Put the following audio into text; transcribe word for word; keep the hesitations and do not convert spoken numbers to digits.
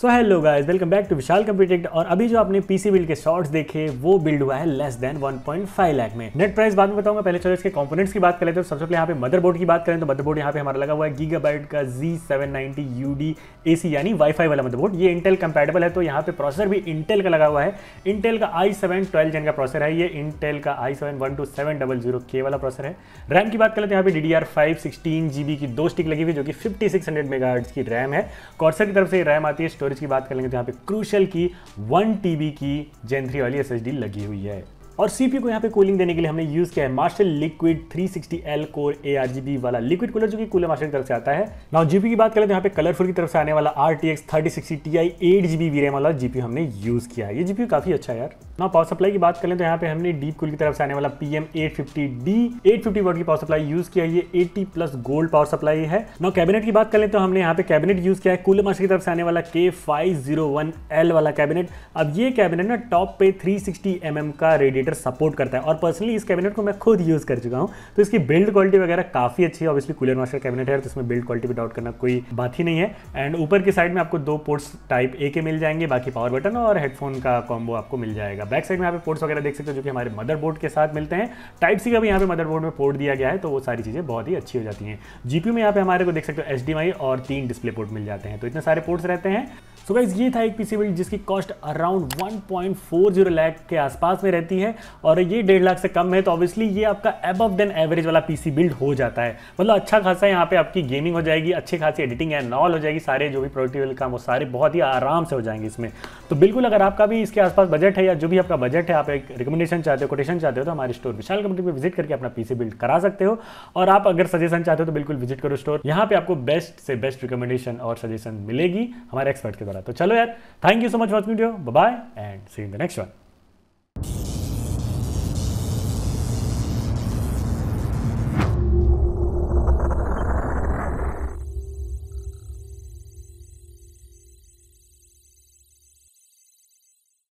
So hello guys, welcome back to Vishal Computech. और अभी जो आपने पीसी बिल्ड के शॉर्ट्स देखे वो बिल्ड हुआ है less than one point five lakh में। नेट प्राइस बाद में बताऊंगा, पहले चलो इसके कंपोनेंट्स की बात करें। तो सबसे पहले यहाँ पे मदरबोर्ड की बात करें तो मदरबोर्ड यहाँ पे हमारा लगा हुआ है गीगाबाइट का G seven ninety U D AC यानी वाईफाई वाला मदरबोर्ड। ये इंटेल कंपैटिबल है, तो यहाँ पे प्रोसेसर भी इंटेल का लगा हुआ है। इंटेल का आई सेवन ट्वेल्व जेन का प्रोसेसर है, ये इंटेल का I seven one two seven double zero के वाला प्रोसेसर है। रैम की बात करें तो यहाँ पे D D R five sixteen G B की दो स्टिक लगी हुई जो कि फिफ्टी सिक्स हंड्रेड मेगाहर्ट्ज़ की रैम है। कॉर्सर की तरफ से रैम आती है। स्टोरेज की बात कर लेंगे तो यहाँ पे क्रूशल की वन टीबी की जेन थ्री वाली एसएसडी लगी हुई है। और सीपीयू को यहाँ पे कूलिंग देने के लिए हमने यूज़ किया है MasterLiquid three sixty L core ARGB वाला लिक्विड कूलर जो कि कूलर मास्टर की तरफ से आता है। नाउ जीपीयू की बात करें तो यहाँ पे कलरफुल की तरफ से आने वाला RTX thirty sixty T I eight G B VRAM वाला जीपीयू हमने यूज़ किया है। ये जीपीयू काफ़ी अच्छा है यार। नाउ पावर सप्लाई की बात करें तो यहाँ पे हमने डीपकूल की तरफ से आने वाला P M eight fifty D eight fifty watt की पावर सप्लाई यूज़ किया, ये eighty plus gold power supply है। नाउ कैबिनेट की बात करें तो हमने यहाँ पे कैबिनेट यूज़ किया है कूलर मास्टर की तरफ से आने वाला K five zero one L वाला कैबिनेट। अब ये कैबिनेट ना टॉप पे थ्री सिक्सटी एम एम का रेडिएटर सपोर्ट करता है और पर्सनली इस कैबिनेट को मैं खुद यूज कर चुका हूं, तो इसकी बिल्ड क्वालिटी वगैरह काफी अच्छी है। ऑब्वियसली कूलर मास्टर कैबिनेट है तो इसमें बिल्ड क्वालिटी पे डाउट करना कोई बात ही नहीं है। एंड ऊपर की साइड में आपको दो पोर्ट्स टाइप ए के मिल जाएंगे, बाकी पावर बटन और हेडफोन का कॉम्बो आपको मिल जाएगा। बैक साइड में आप पोर्ट्स वगैरह देख सकते हो जो कि हमारे मदरबोर्ड के साथ मिलते हैं। टाइप सी का भी यहाँ पे मदरबोर्ड में पोर्ट दिया गया है, तो वो सारी चीजें बहुत ही अच्छी हो जाती है। जीपीयू में यहाँ पे हमारे को देख सकते हो एचडीएमआई और तीन डिस्प्ले पोर्ट मिल जाते हैं, तो इतने सारे पोर्ट्स रहते हैं। सो गाइस, ये था एक पीसी बिल्ड जिसकी cost around one point four zero lakh के आसपास में रहती है और ये डेढ़ लाख से कम है, तो ऑब्वियसली ये आपका अबव देन एवरेज वाला पीसी बिल्ड हो जाता है। मतलब अच्छा खासा यहाँ पे आपकी गेमिंग हो जाएगी, अच्छी खासी एडिटिंग एंड नॉल हो जाएगी, सारे जो भी प्रोडक्टिव काम वो सारे बहुत ही आराम से हो जाएंगे इसमें। तो बिल्कुल अगर आपका भी इसके आसपास बजट है या जो भी आपका बजट है, आप एक रिकमेंडेशन चाहते हो, कोटेशन चाहते हो, तो हमारे स्टोर विशाल कंपनी पर विजिट करके अपना पीसी बिल्ड करा सकते हो। और आप अगर सजेशन चाहते हो तो बिल्कुल विजिट करो स्टोर, यहाँ पे आपको बेस्ट से बेस्ट रिकमेंडेशन और सजेशन मिलेगी हमारे एक्सपर्ट के द्वारा। तो चलो यार, thank you so much watching video, bye and see you in the next one.